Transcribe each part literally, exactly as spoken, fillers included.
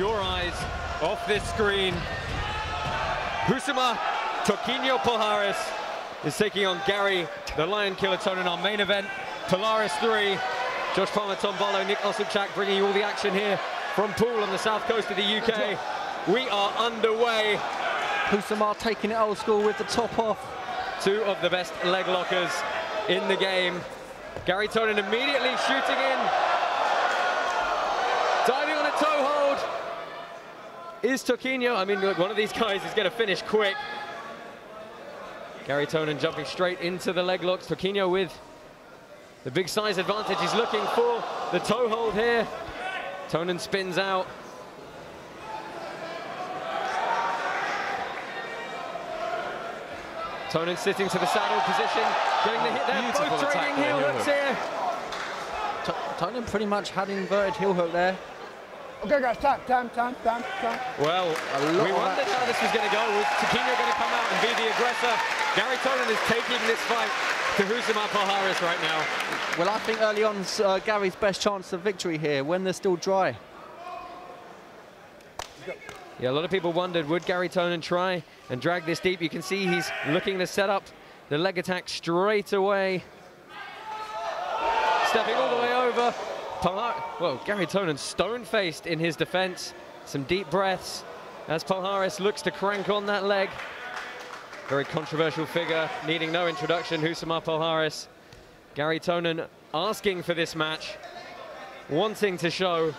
your eyes off this screen. Rousimar Tanquinho Palhares is taking on Gary the Lion Killer Tonon in our main event. Polaris three, Josh Palmer, Tom Volo, Nick Osipchak, bringing you all the action here from Poole on the south coast of the U K. We are underway. Rousimar taking it old school with the top off. Two of the best leg lockers in the game. Gary Tonon immediately shooting in. Diving on a toe hold. Is Tanquinho, I mean, look, one of these guys is going to finish quick. Gary Tonon jumping straight into the leg locks. Tanquinho with the big size advantage. He's looking for the toe hold here. Tonon spins out. Tonon sitting to the saddle position, getting the hit there. Both trading heel hooks here. Tonon pretty much had inverted heel hook there. Okay, guys, time, time, time, time, time. Well, we wondered how this was going to go. Was Tanquinho going to come out and be the aggressor? Gary Tonon is taking this fight to Rousimar Palhares right now. Well, I think early on uh, Gary's best chance of victory here when they're still dry. Yeah, a lot of people wondered, would Gary Tonon try and drag this deep? You can see he's looking to set up the leg attack straight away. Stepping all the way over. Well, Gary Tonon stone-faced in his defense. Some deep breaths as Palhares looks to crank on that leg. Very controversial figure, needing no introduction, Rousimar Palhares. Gary Tonon asking for this match, wanting to show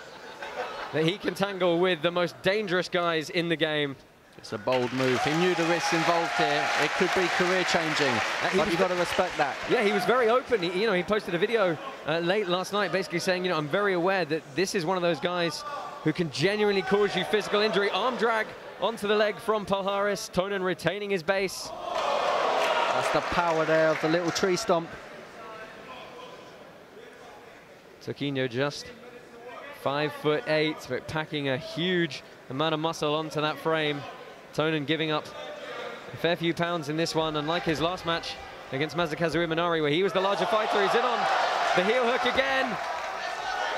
that he can tangle with the most dangerous guys in the game. It's a bold move. He knew the risks involved here. It could be career-changing, but you've got to respect that. Yeah, he was very open. He, you know, he posted a video uh, late last night basically saying, you know, I'm very aware that this is one of those guys who can genuinely cause you physical injury. Arm drag onto the leg from Palhares. Tonon retaining his base. That's the power there of the little tree stomp. Tanquinho just five foot eight, but packing a huge amount of muscle onto that frame. Tonon giving up a fair few pounds in this one, unlike his last match against Masakazu Imanari, where he was the larger fighter. He's in on the heel hook again.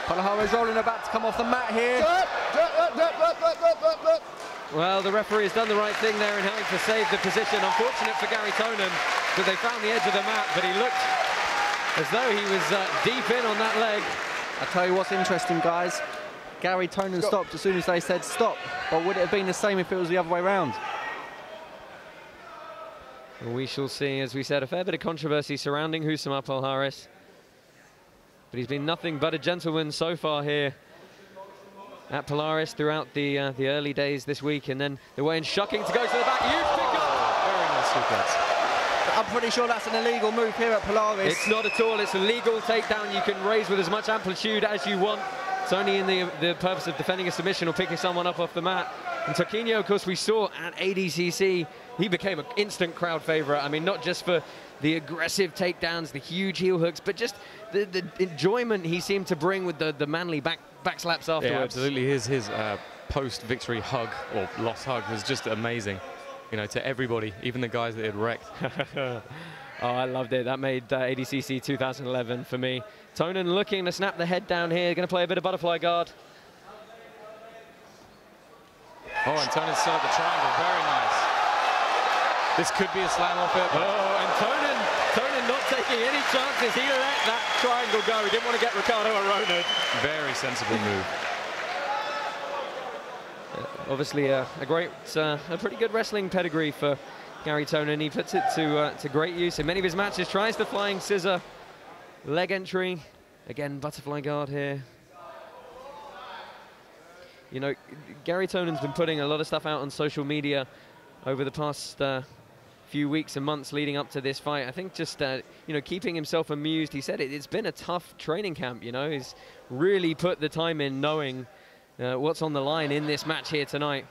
Palhares rolling about to come off the mat here. Well, the referee has done the right thing there in having to save the position. Unfortunate for Gary Tonon that they found the edge of the mat, but he looked as though he was uh, deep in on that leg. I tell you what's interesting, guys. Gary Tonon stopped as soon as they said stop, but would it have been the same if it was the other way around? We shall see. As we said, a fair bit of controversy surrounding Rousimar Palhares, but he's been nothing but a gentleman so far here at Polaris throughout the uh, the early days this week, and then the way in shucking to go to the back. You pick up. Very nice defense. I'm pretty sure that's an illegal move here at Polaris. It's not at all. It's a legal takedown. You can raise with as much amplitude as you want. It's only in the the purpose of defending a submission or picking someone up off the mat. And Tanquinho, of course, we saw at A D C C, he became an instant crowd favorite. I mean, not just for the aggressive takedowns, the huge heel hooks, but just the, the enjoyment he seemed to bring with the, the manly back, back slaps afterwards. Yeah, absolutely. His, his uh, post-victory hug, or loss hug, was just amazing, you know, to everybody, even the guys that had wrecked. Oh, I loved it. That made uh, A D C C two thousand eleven for me. Tonon looking to snap the head down here, going to play a bit of butterfly guard. Oh, and Tonon set up the triangle. Very nice. This could be a slam off it. Oh, and Tonon, Tonon not taking any chances. He let that triangle go. He didn't want to get Ricardo eroded. Very sensible move. Uh, obviously, uh, a great, uh, a pretty good wrestling pedigree for Gary Tonon. He puts it to uh, to great use in many of his matches. Tries the flying scissor leg entry. Again, butterfly guard here. You know, Gary Tonon's been putting a lot of stuff out on social media over the past uh, few weeks and months leading up to this fight. I think just, uh, you know, keeping himself amused. He said it, it's been a tough training camp, you know. He's really put the time in, knowing uh, what's on the line in this match here tonight.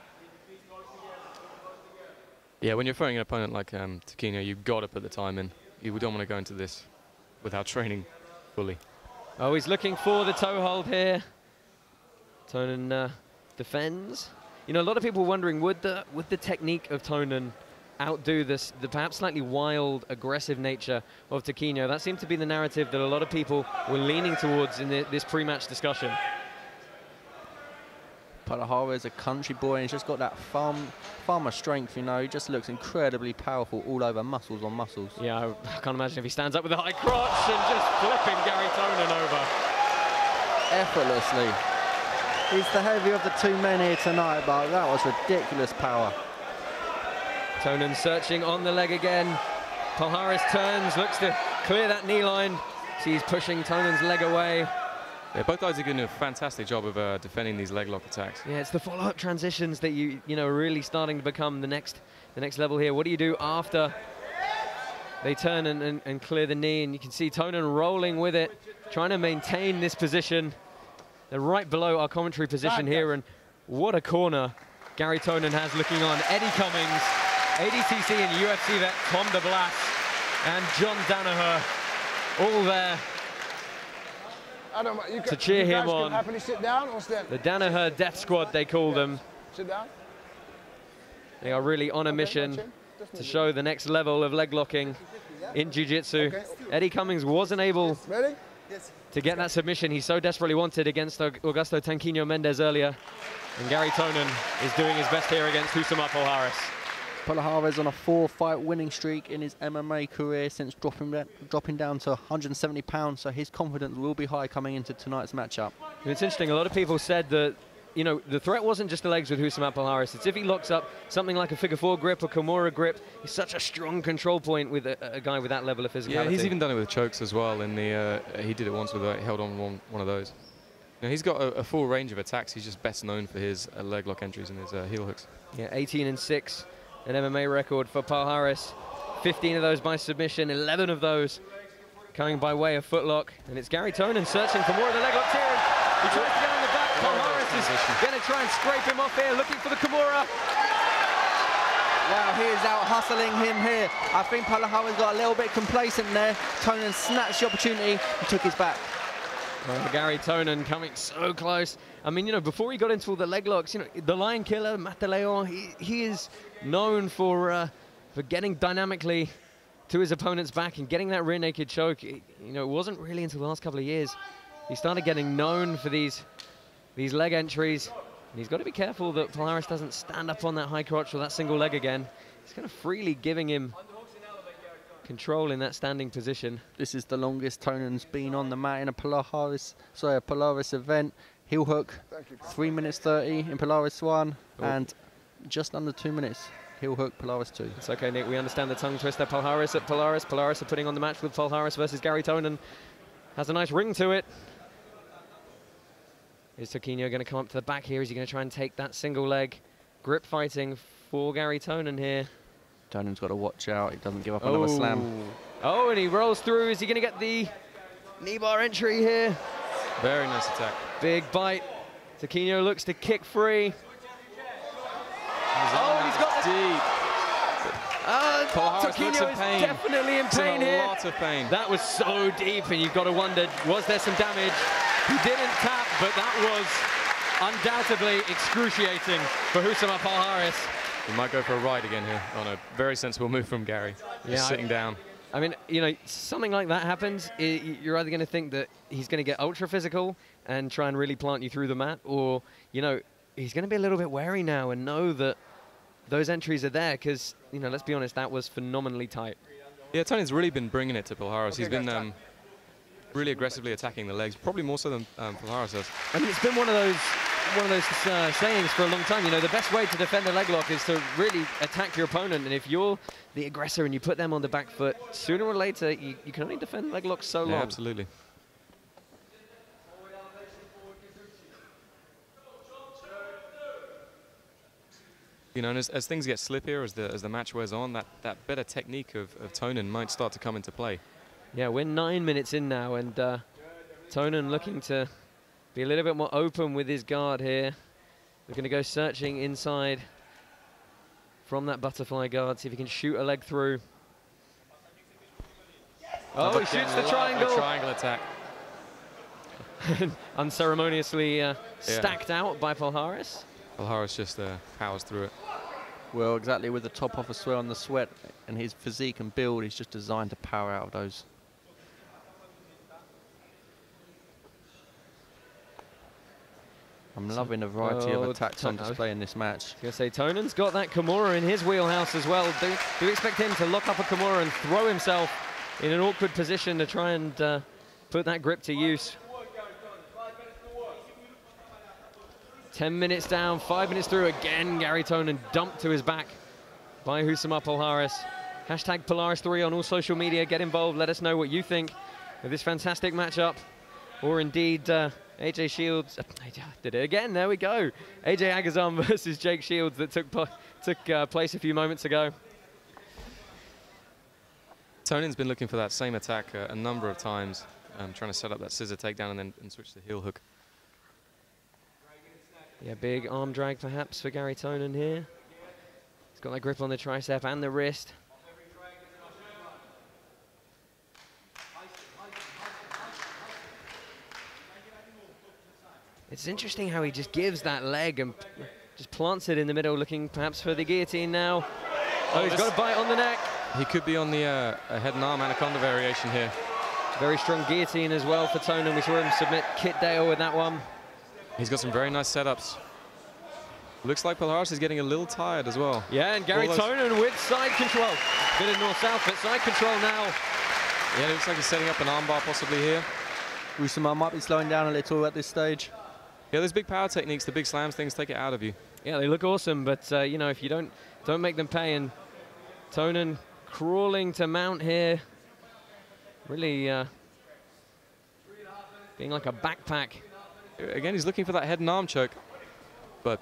Yeah, when you're fighting an opponent like um, Tanquinho, you've got to put the time in. You don't want to go into this without training fully. Oh, he's looking for the toe hold here. Tonon... Uh, defends. You know, a lot of people wondering, would the would the technique of Tonon outdo this the perhaps slightly wild, aggressive nature of Tanquinho? That seemed to be the narrative that a lot of people were leaning towards in the, this pre-match discussion. Palhares, a country boy, and he's just got that farm, farmer strength, you know. He just looks incredibly powerful all over, muscles on muscles. Yeah, I can't imagine if he stands up with a high crotch and just flipping Gary Tonon over. Effortlessly. He's the heavier of the two men here tonight, but that was ridiculous power. Tonon searching on the leg again. Palhares turns, looks to clear that knee line. She's pushing Tonon's leg away. Yeah, both guys are doing a fantastic job of uh, defending these leg lock attacks. Yeah, it's the follow-up transitions that you you know are really starting to become the next the next level here. What do you do after they turn and, and, and clear the knee? And you can see Tonon rolling with it, trying to maintain this position. They're right below our commentary position here, and what a corner Gary Tonon has looking on. Eddie Cummings, A D C C and U F C vet Tom De Blas, and John Danaher, all there Adam, you to cheer you him on. Sit down or stand? The Danaher Death Squad, they call yes. them. Sit down. They are really on a okay, mission to show the next level of leg locking in jiu-jitsu. Okay. Eddie Cummings wasn't able yes. Yes. to get that submission he so desperately wanted against Augusto Tanquinho Mendes earlier. And Gary Tonon is doing his best here against Rousimar Palhares. Palhares on a four-fight winning streak in his M M A career since dropping dropping down to one hundred seventy pounds, so his confidence will be high coming into tonight's matchup. It's interesting. A lot of people said that, you know, the threat wasn't just the legs with Rousimar Palhares. It's if he locks up something like a figure-four grip or Kimura grip. He's such a strong control point with a, a guy with that level of physicality. Yeah, he's even done it with chokes as well. In the uh, he did it once with uh, held on one one of those. You know, he's got a, a full range of attacks. He's just best known for his uh, leg lock entries and his uh, heel hooks. Yeah, eighteen and six. An M M A record for Palhares. fifteen of those by submission, eleven of those coming by way of footlock. And it's Gary Tonon searching for more of the leg locks here. He tries to get on the back. Palhares is going to try and scrape him off here, looking for the Kimura. Wow, he is out hustling him here. I think Palhares got a little bit complacent there. Tonon snatched the opportunity and took his back. Oh, Gary Tonon coming so close. I mean, you know, before he got into all the leg locks, you know, the Lion Killer, Mataleon, he, he is known for uh, for getting dynamically to his opponent's back and getting that rear naked choke. It, you know, it wasn't really until the last couple of years he started getting known for these these leg entries. And he's got to be careful that Palhares doesn't stand up on that high crotch or that single leg again. He's kind of freely giving him control in that standing position. This is the longest Tonon's been on the mat in a Palhares, sorry, a Polaris event. Heel hook, three minutes thirty in Polaris one, oh. and just under two minutes. Heel hook, Polaris two. It's okay, Nick. We understand the tongue twister. Palhares at Polaris. Polaris are putting on the match with Palhares versus Gary Tonon. Has a nice ring to it. Is Tanquinho going to come up to the back here? Is he going to try and take that single leg? Grip fighting for Gary Tonon here. Tonon's got to watch out. He doesn't give up oh. another slam. Oh, and he rolls through. Is he going to get the knee bar entry here? Very nice attack. Big bite. Tanquinho looks to kick free. He's oh, and he's got the... deep. Uh, Tanquinho is pain. definitely in pain in a here. Lot of pain. That was so deep, and you've got to wonder, was there some damage? He didn't tap, but that was undoubtedly excruciating for Rousimar Palhares. He might go for a ride again here on a very sensible move from Gary. Just yeah, sitting I, down. I mean, you know, something like that happens, it, you're either going to think that he's going to get ultra physical and try and really plant you through the mat, or, you know, he's going to be a little bit wary now and know that those entries are there because, you know, let's be honest, that was phenomenally tight. Yeah, Tonon's really been bringing it to Palhares. Okay, he's been um, really aggressively attacking the legs, probably more so than um, Palhares has. I mean, it's been one of those, one of those uh, sayings for a long time. You know, the best way to defend a leg lock is to really attack your opponent. And if you're the aggressor and you put them on the back foot, sooner or later, you, you can only defend leg locks so long. Yeah, absolutely. You know, and as, as things get slippier, as the as the match wears on, that, that better technique of, of Tonon might start to come into play. Yeah, we're nine minutes in now, and uh, Tonon looking to be a little bit more open with his guard here. We're going to go searching inside from that butterfly guard, see if he can shoot a leg through. Oh, he shoots the triangle. The triangle attack. Unceremoniously uh, stacked yeah. out by Palhares. Palhares just uh, powers through it. Well, exactly, with the top off a swell and the sweat and his physique and build, he's just designed to power out of those. I I'm so loving the variety oh, of attacks on display in this match. I was going to say, Tonon's got that Kimura in his wheelhouse as well. Do, do you expect him to lock up a Kimura and throw himself in an awkward position to try and uh, put that grip to use? Ten minutes down, five minutes through again. Gary Tonon dumped to his back by Rousimar Palhares. Hashtag Polaris three on all social media. Get involved. Let us know what you think of this fantastic matchup. Or indeed, uh, A J Shields. Uh, I did it again. There we go. A J Agazam versus Jake Shields that took, po took uh, place a few moments ago. Tonon's been looking for that same attack uh, a number of times, um, trying to set up that scissor takedown and then and switch to heel hook. Yeah, big arm drag perhaps for Gary Tonon here. He's got that grip on the tricep and the wrist. It's interesting how he just gives that leg and just plants it in the middle, looking perhaps for the guillotine now. Oh, he's got a bite on the neck. He could be on the uh, head and arm anaconda variation here. Very strong guillotine as well for Tonon. We saw him submit Kit Dale with that one. He's got some very nice setups. Looks like Palhares is getting a little tired as well. Yeah, and Gary Tonon with side control. Bit of north-south, but side control now. Yeah, it looks like he's setting up an armbar possibly here. Rousimar might be slowing down a little at this stage. Yeah, those big power techniques, the big slams, things take it out of you. Yeah, they look awesome, but uh, you know, if you don't don't make them pay, and Tonon crawling to mount here, really uh, being like a backpack. Again, he's looking for that head and arm choke, but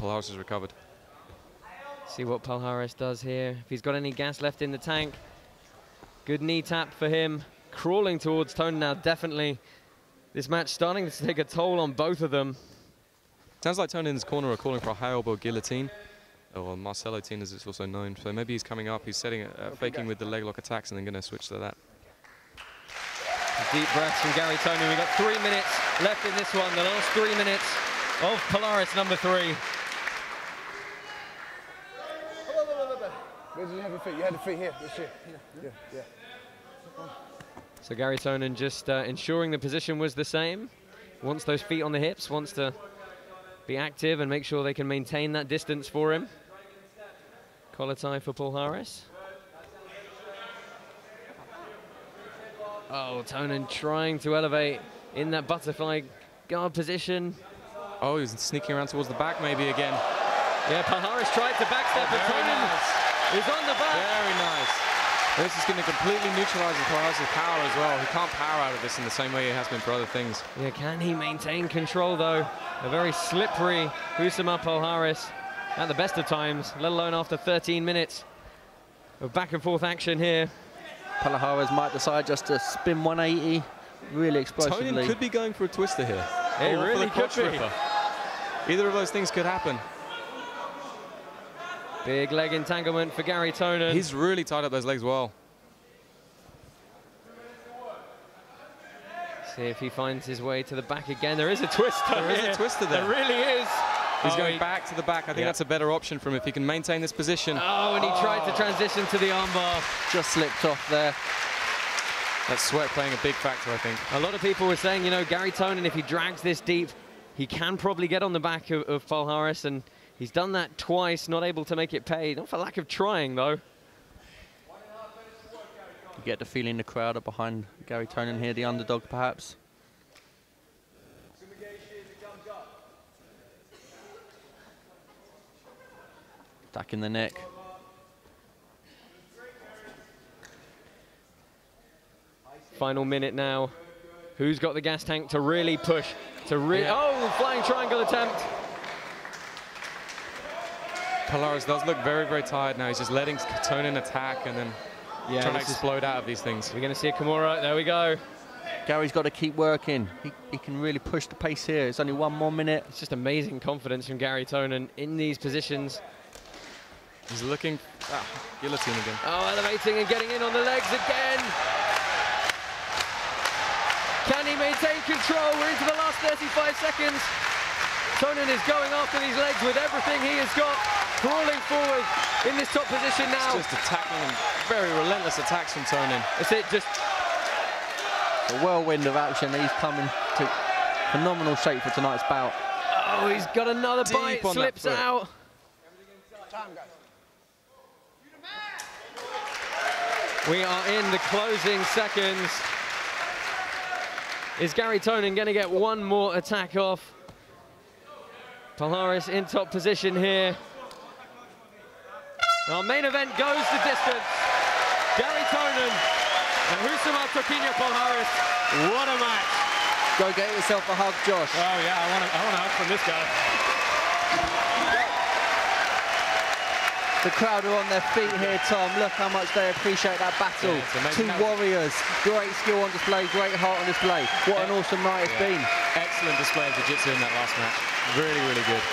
Palhares has recovered. See what Palhares does here. If he's got any gas left in the tank. Good knee tap for him. Crawling towards Tonon now, definitely. This match starting to take a toll on both of them. Sounds like Tonon's corner are calling for a high elbow guillotine, or Marcelo Tine as it's also known. So maybe he's coming up, he's setting, uh, faking with the leg lock attacks and then going to switch to that. Deep breaths from Gary Tonon. We've got three minutes left in this one, the last three minutes of Polaris number three. Where did you have your feet? You had your feet here. Here. Yeah, yeah. So Gary Tonon just uh, ensuring the position was the same. Wants those feet on the hips, wants to be active and make sure they can maintain that distance for him. Collar tie for Palhares. Oh, Tonon trying to elevate in that butterfly guard position. Oh, he was sneaking around towards the back maybe again. Yeah, Palhares tried to backstep, but Tonon is on the back. Very nice. This is going to completely neutralize Palhares' power as well. He can't power out of this in the same way he has been for other things. Yeah, can he maintain control though? A very slippery Rousimar Palhares at the best of times, let alone after thirteen minutes of back and forth action here. Palhares might decide just to spin one eighty really explosively. Tonon could be going for a twister here. It he really could be. Ripper. Either of those things could happen. Big leg entanglement for Gary Tonon. He's really tied up those legs well. See if he finds his way to the back again. There is a twister. There here. is a twister there. There really is. He's oh, going he back to the back. I think yeah. that's a better option for him if he can maintain this position. Oh, and he oh. tried to transition to the armbar. Just slipped off there. That sweat playing a big factor, I think. A lot of people were saying, you know, Gary Tonon, if he drags this deep, he can probably get on the back of, of Palhares, and he's done that twice, not able to make it pay. Not for lack of trying, though. You get the feeling the crowd are behind Gary Tonon here, the underdog, perhaps. Back in the neck. Final minute now. Who's got the gas tank to really push? To re yeah. Oh, flying triangle attempt. Palhares does look very, very tired now. He's just letting Tonon attack and then yeah, trying to explode out of these things. We're going to see a Kimura. There we go. Gary's got to keep working. He, he can really push the pace here. It's only one more minute. It's just amazing confidence from Gary Tonon in these positions. He's looking, ah, guillotine again. Oh, elevating and getting in on the legs again. Can he maintain control? We're into the last thirty-five seconds. Tonon is going after these legs with everything he has got. Crawling forward in this top position now. It's just attacking him. Very relentless attacks from Tonon. It's it, just a whirlwind of action. He's coming to phenomenal shape for tonight's bout. Oh, he's got another bite, slips out. We are in the closing seconds. Is Gary Tonon going to get one more attack off? Palhares in top position here. Our main event goes the distance. Gary Tonon and Rousimar Tanquinho Palhares. What a match. Go get yourself a hug, Josh. Oh yeah, I want a, I want a hug from this guy. The crowd are on their feet here, Tom. Look how much they appreciate that battle. Yeah, Two warriors. Great skill on display, great heart on display. What yeah. an awesome night it's yeah. been. Excellent display of jiu-jitsu in that last match. Really, really good.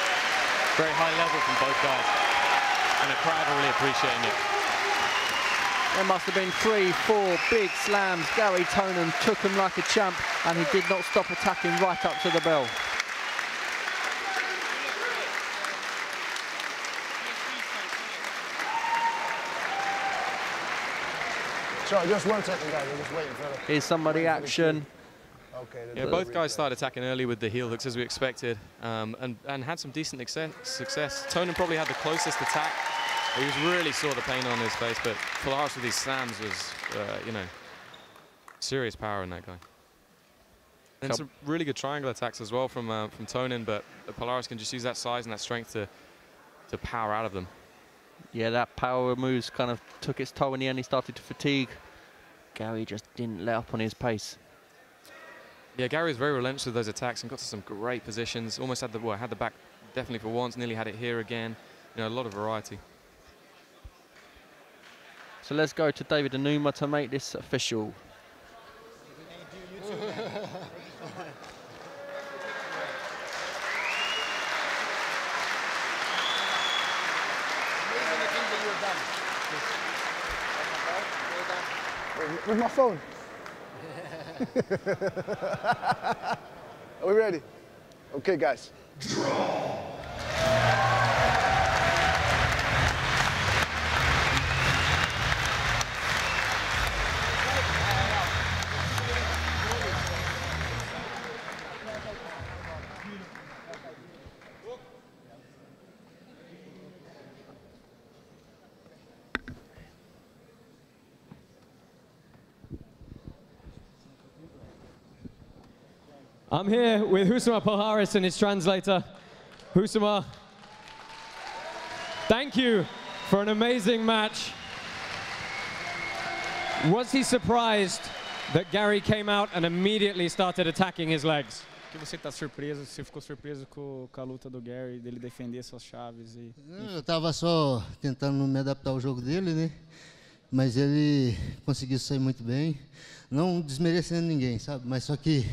Very high level from both guys. And the crowd are really appreciating it. There must have been three, four big slams. Gary Tonon took him like a champ, and he did not stop attacking right up to the bell. Sorry, just one second, guys. I'm just waiting for it. Here's somebody action. Okay, yeah, both guys started attacking early with the heel hooks, as we expected, um, and, and had some decent success. Tonon probably had the closest attack. He was really saw the pain on his face, but Polaris with these slams was, uh, you know, serious power in that guy. And Help. some really good triangle attacks as well from, uh, from Tonon, but Polaris can just use that size and that strength to, to power out of them. Yeah, that power moves kind of took its toll in the end. He started to fatigue. Gary just didn't let up on his pace. Yeah, Gary was very relentless with those attacks and got to some great positions. Almost had the, well, had the back definitely for once, nearly had it here again. You know, a lot of variety. So let's go to David Enuma to make this official. With my phone. Are we ready? Okay, guys. Draw. I'm here with Rousimar Palhares and his translator. Rousimar, thank you for an amazing match. Was he surprised that Gary came out and immediately started attacking his legs? Que você tá surpreso? Você ficou surpreso com a luta do Gary, dele defender suas chaves e? Eu tava só tentando me adaptar ao jogo dele, né? Mas ele conseguiu sair muito bem, não desmerecendo ninguém, sabe? Mas só que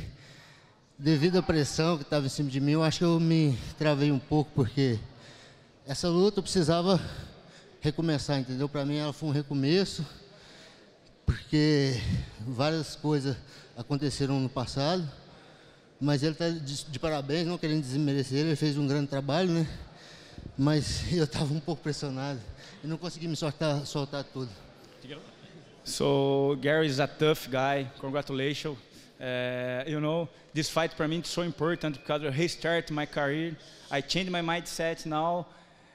devido à pressão que estava em cima de mim, eu acho que eu me travei um pouco, porque essa luta eu precisava recomeçar, entendeu? Para mim ela foi um recomeço, porque várias coisas aconteceram no passado, mas ele está de, de parabéns, não querendo desmerecer, ele fez um grande trabalho, né? Mas eu estava um pouco pressionado e não consegui me soltar, soltar tudo. So, Gary is a tough guy, congratulations. Uh, you know, this fight for me is so important because I restart my career. I changed my mindset now,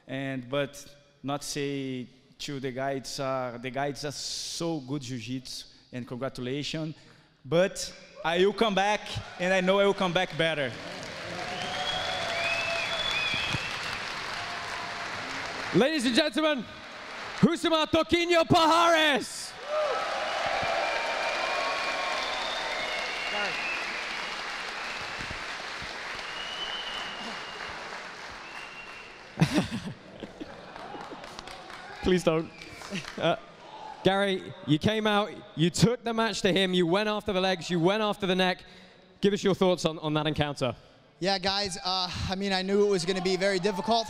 and but not say to the guy, it's uh, the guy is so good jiu-jitsu, and congratulations. But I will come back, and I know I will come back better. Ladies and gentlemen, Rousimar Tanquinho Palhares. Please don't. Uh, Gary, you came out, you took the match to him, you went after the legs, you went after the neck. Give us your thoughts on, on that encounter. Yeah, guys, uh, I mean, I knew it was going to be very difficult.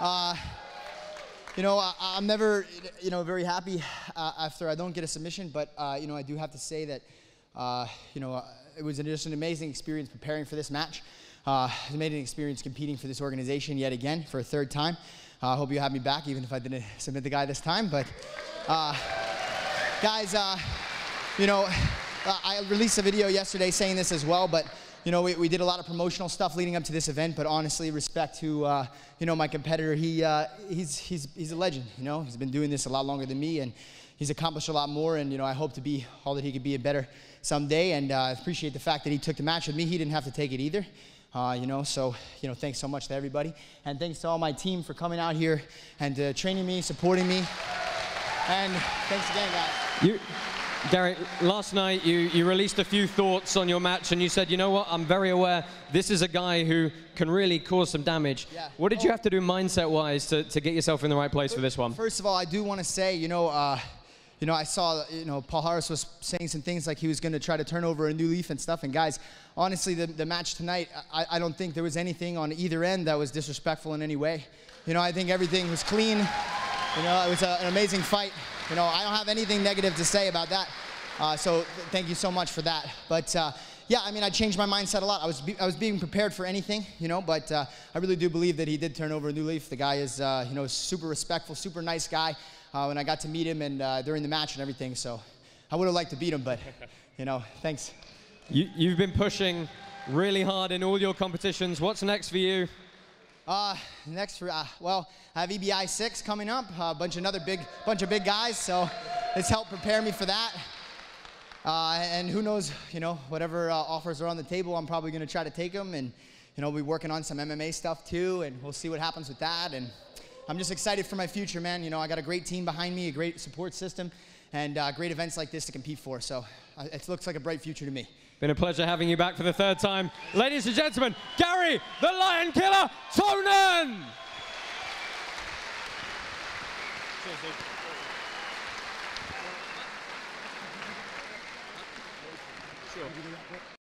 Uh, you know, I, I'm never, you know, very happy uh, after I don't get a submission, but, uh, you know, I do have to say that, uh, you know, uh, it was just an amazing experience preparing for this match. Uh, I made an experience competing for this organization yet again for a third time. I uh, hope you have me back, even if I didn't submit the guy this time. But uh, guys, uh, you know, I released a video yesterday saying this as well, but you know, we, we did a lot of promotional stuff leading up to this event, but honestly, respect to, uh, you know, my competitor. He, uh, he's, he's, he's a legend, you know. He's been doing this a lot longer than me, and he's accomplished a lot more, and, you know, I hope to be all that he could be and better someday, and I uh, appreciate the fact that he took the match with me. He didn't have to take it either. Uh, you know, so, you know, thanks so much to everybody. And thanks to all my team for coming out here and uh, training me, supporting me. And thanks again, guys. You, Gary, last night you, you released a few thoughts on your match, and you said, you know what, I'm very aware this is a guy who can really cause some damage. Yeah. What did oh. you have to do mindset-wise to, to get yourself in the right place for this one? First of all, I do want to say, you know, uh, You know, I saw, you know, Palhares was saying some things like he was going to try to turn over a new leaf and stuff. And guys, honestly, the, the match tonight, I, I don't think there was anything on either end that was disrespectful in any way. You know, I think everything was clean. You know, it was a, an amazing fight. You know, I don't have anything negative to say about that. Uh, so th thank you so much for that. But uh, yeah, I mean, I changed my mindset a lot. I was, be I was being prepared for anything, you know, but uh, I really do believe that he did turn over a new leaf. The guy is, uh, you know, super respectful, super nice guy. Uh, when I got to meet him and uh, during the match and everything, so I would have liked to beat him, but you know, thanks. You, you've been pushing really hard in all your competitions. What's next for you? Uh, next for uh, well, I have E B I six coming up. A uh, bunch of another big bunch of big guys, so it's helped prepare me for that. Uh, and who knows, you know, whatever uh, offers are on the table, I'm probably going to try to take them. And you know, we'll be working on some M M A stuff too, and we'll see what happens with that. And I'm just excited for my future, man. You know, I got a great team behind me, a great support system, and uh, great events like this to compete for. So uh, it looks like a bright future to me. Been a pleasure having you back for the third time. Ladies and gentlemen, Gary, the Lion Killer, Tonon! Sure,